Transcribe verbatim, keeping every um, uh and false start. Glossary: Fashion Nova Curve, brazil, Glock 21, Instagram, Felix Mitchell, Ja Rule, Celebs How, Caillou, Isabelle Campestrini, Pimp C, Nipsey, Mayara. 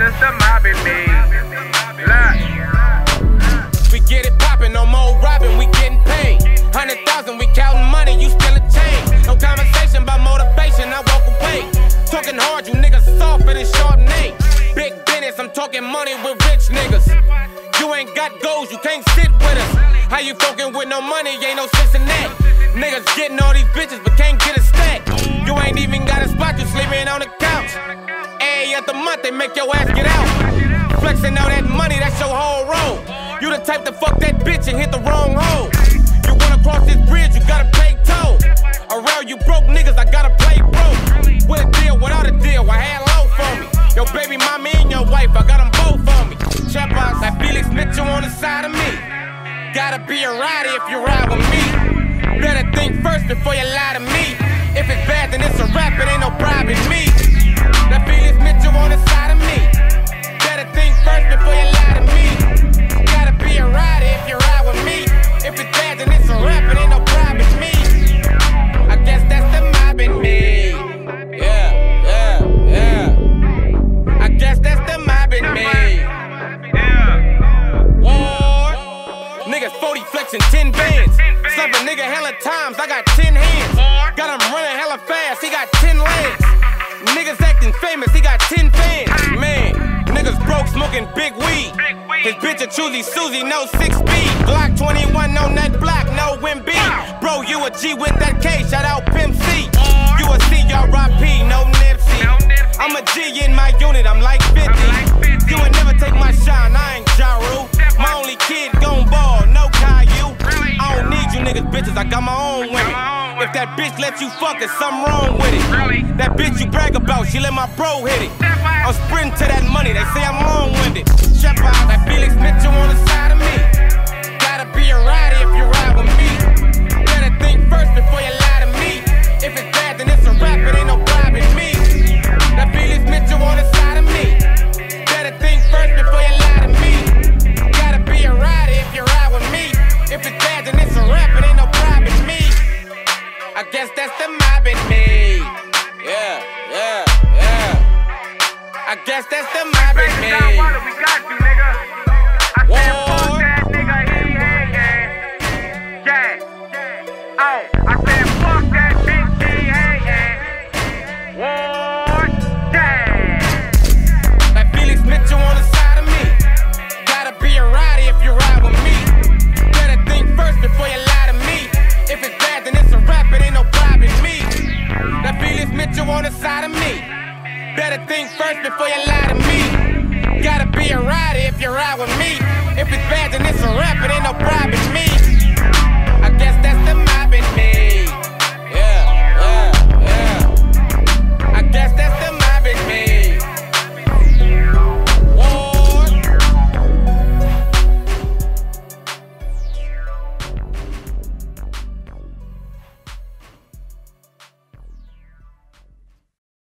sisters, the mob and me. Look. We get it poppin', no more robbing, we getting paid. Hundred thousand, we countin' money, you still a chain. No conversation about motivation, I walk away. Talking hard, you niggas soft and it's Chardonnay. Big business, I'm talking money with rich niggas. You ain't got goals, you can't sit with us. How you fucking with no money, ain't no sense in that. Niggas getting all these bitches, but can't get a stack. You ain't even got a spot, you sleeping on the couch. Every other month, they make your ass get out. Flexing all that money, that's your whole road. You the type to fuck that bitch and hit the wrong hole. You wanna cross this bridge, you gotta pay toll. Around you broke niggas, I gotta play broke. With a deal, without a deal, I had low for me. Your baby mommy and your wife, I got them both on me. Chop box like Felix Mitchell on the side of me. Gotta be a rider if you ride with me. Better think first before you lie to me. If it's bad, then it's a rap, it ain't no bribing me. That Felix Mitchell on the side of me. Better think first before you lie to me. Gotta be a rider if you ride with me. If it's bad, then it's a rap, it ain't no bribing me. I guess that's the mob in me. Yeah, yeah, yeah. I guess that's the mob in me. Yeah. War. Niggas forty flexing ten bands. Slap a nigga hella times, I got ten hands. Got him running hella fast, he got ten legs. Niggas acting famous, he got ten fans. Man, niggas broke smoking big weed. His bitch a choosy Susie, no six speed. Glock twenty-one, no nut block, no M B. Bro, you a G with that K, shout out Pimp C. You a C, y'all rock P, no Nipsey. I'm a G in my unit, I'm like fifty. You would never take my shine, I ain't Ja Rule. My only kid gon' ball, no Caillou. I don't need you niggas bitches, I got my own women. If that bitch let you fuck, there's something wrong with it. Really? That bitch you brag about, she let my bro hit it. I'm sprinting to that money, they say I'm long-winded. Chef out like Felix Mitchell on the side of me. Gotta be a rider if you ride with me. Better think first before you lie to me. If it's bad, then it's a rap, it ain't no bribing me. That Felix Mitchell on the side of me. Better think first before you lie to me. Gotta be a rider if you ride with me. If it's bad, then it's a rap, it ain't no bribing me. I guess that's the mob in me. Yeah, yeah, yeah. I guess that's the mob in me. We got you, nigga. I said, fuck that nigga, he ain't yeah. Yeah. Oh, I said, fuck that bitch, he ain't yeah. What? Yeah. Like Felix Mitchell on the side of me. Gotta be a rider if you ride with me. Better think first before you lie to me. If it's bad, then it's a rap, it ain't no bribing me. That Felix Mitchell on the side of me. Better think first before you lie to me. Gotta be a rider if you ride with me. If it's bad, then it's a rap.